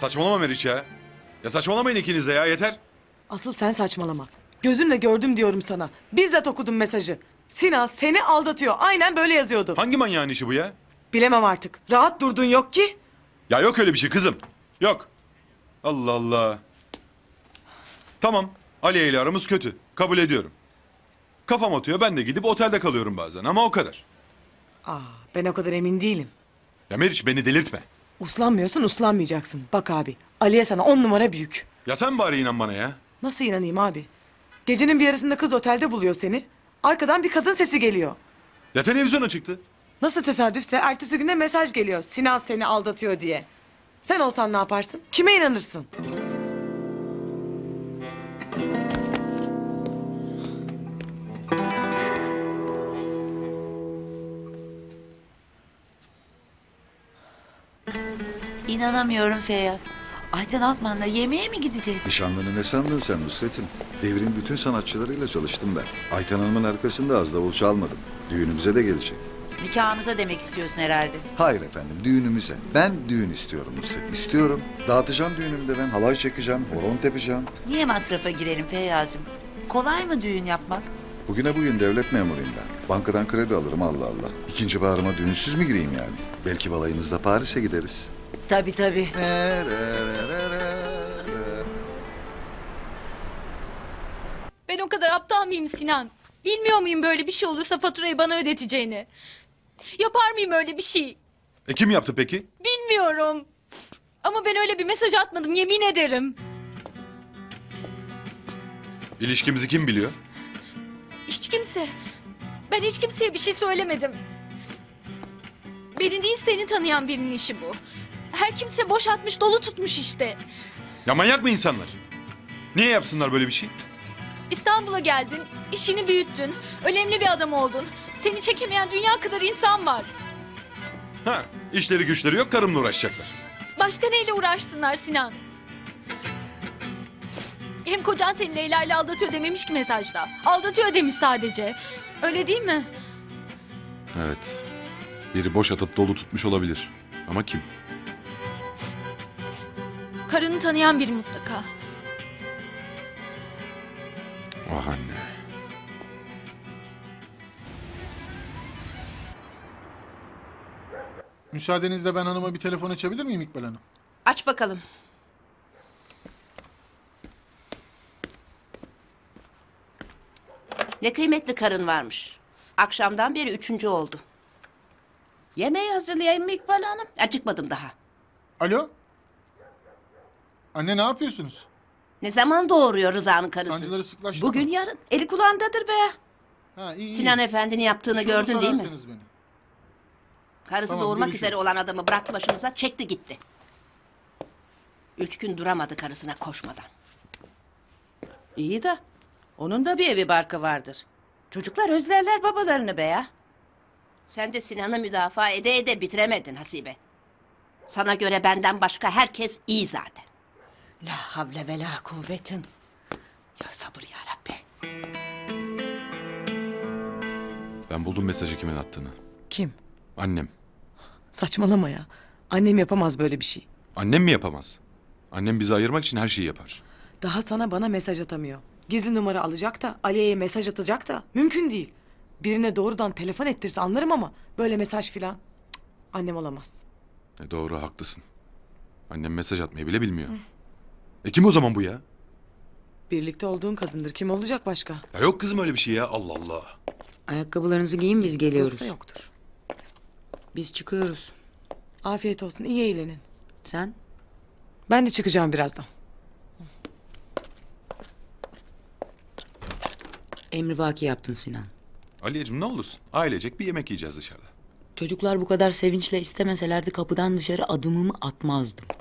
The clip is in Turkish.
Saçmalama Meriç ya. Ya saçmalamayın ikiniz de ya, yeter. Asıl sen saçmalama. Gözümle gördüm diyorum sana. Bizzat okudum mesajı. Sinan seni aldatıyor. Aynen böyle yazıyordu. Hangi manyağın işi bu ya? Bilemem artık. Rahat durduğun yok ki. Ya yok öyle bir şey kızım. Yok. Allah Allah. Tamam. Aliye ile aramız kötü. Kabul ediyorum. Kafam atıyor. Ben de gidip otelde kalıyorum bazen. Ama o kadar. Aa, ben o kadar emin değilim. Ya Meriç beni delirtme. Uslanmıyorsun, uslanmayacaksın. Bak abi. Aliye sana 10 numara büyük. Ya sen bari inan bana ya. Nasıl inanayım abi? Gecenin bir yarısında kız otelde buluyor seni. Arkadan bir kadın sesi geliyor. Ya televizyona çıktı. Nasıl tesadüfse ertesi güne mesaj geliyor. Sinan seni aldatıyor diye. Sen olsan ne yaparsın? Kime inanırsın? İnanamıyorum Feyyaz. Ayten Altman'la yemeğe mi gideceğiz? Nişanlını ne sandın sen Nusret'im? Devrim bütün sanatçılarıyla çalıştım ben. Ayten Hanım'ın arkasında az davul çalmadım. Düğünümüze de gelecek. Nikahımıza demek istiyorsun herhalde. Hayır efendim, düğünümüze. Ben düğün istiyorum Nusret. İstiyorum. Dağıtacağım düğünümde ben. Halay çekeceğim, horon tepeceğim. Niye masrafa girelim Feyyaz'cığım? Kolay mı düğün yapmak? Bugüne bugün devlet memuruyum ben. Bankadan kredi alırım Allah Allah. İkinci baharıma düğünsüz mü gireyim yani? Belki balayımızda Paris'e gideriz. Tabii tabii. Ben o kadar aptal mıyım Sinan? Bilmiyor muyum böyle bir şey olursa faturayı bana ödeteceğini? Yapar mıyım öyle bir şey? E kim yaptı peki? Bilmiyorum. Ama ben öyle bir mesaj atmadım, yemin ederim. İlişkimizi kim biliyor? Hiç kimse. Ben hiç kimseye bir şey söylemedim. Beni değil seni tanıyan birinin işi bu. Her kimse boş atmış, dolu tutmuş işte. Ya manyak mı insanlar? Niye yapsınlar böyle bir şey? İstanbul'a geldin, işini büyüttün, önemli bir adam oldun. Seni çekemeyen dünya kadar insan var. Ha, işleri güçleri yok, karımla uğraşacaklar. Başka neyle uğraşsınlar Sinan? Hem kocan seni Leyla'yla aldatıyor dememiş ki mesajda. Aldatıyor demiş sadece. Öyle değil mi? Evet. Biri boş atıp dolu tutmuş olabilir. Ama kim? Karını tanıyan biri mutlaka. Oh anne. Müsaadenizle ben hanıma bir telefon açabilir miyim İkbal Hanım? Aç bakalım. Ne kıymetli karın varmış. Akşamdan beri 3. oldu. Yemeği hazırlayayım mı İkbal Hanım? Acıkmadım daha. Alo? Anne ne yapıyorsunuz? Ne zaman doğuruyor Rıza'nın karısı? Sancıları sıklaştı. Bugün mı? Yarın. Eli kulağındadır be. Ha, iyi, Sinan iyi. Efendi'nin yaptığını şunu gördün değil mi? Beni. Karısı tamam, doğurmak görüşürüz. Üzere olan adamı bıraktı başımıza, çekti gitti. 3 gün duramadı karısına koşmadan. İyi de onun da bir evi barkı vardır. Çocuklar özlerler babalarını be ya. Sen de Sinan'ı müdafaa ede ede bitiremedin Hasibe. Sana göre benden başka herkes iyi zaten. La havle ve la kuvvetin. Ya sabır ya Rabbi. Ben buldum mesajı kimin attığını. Kim? Annem. Saçmalama ya. Annem yapamaz böyle bir şey. Annem mi yapamaz? Annem bizi ayırmak için her şeyi yapar. Daha sana bana mesaj atamıyor. Gizli numara alacak da Aliye'ye mesaj atacak da mümkün değil. Birine doğrudan telefon ettirse anlarım ama böyle mesaj filan annem olamaz. Doğru haklısın. Annem mesaj atmayı bile bilmiyor. Hı. Kim o zaman bu ya? Birlikte olduğun kadındır. Kim olacak başka? Ya yok kızım öyle bir şey ya. Allah Allah. Ayakkabılarınızı giyin biz geliyoruz. Yoksa yoktur. Biz çıkıyoruz. Afiyet olsun. İyi eğlenin. Sen? Ben de çıkacağım birazdan. Emrivaki yaptın Sinan. Aliyeciğim ne olursun? Ailecek bir yemek yiyeceğiz dışarıda. Çocuklar bu kadar sevinçle istemeselerdi kapıdan dışarı adımımı atmazdım.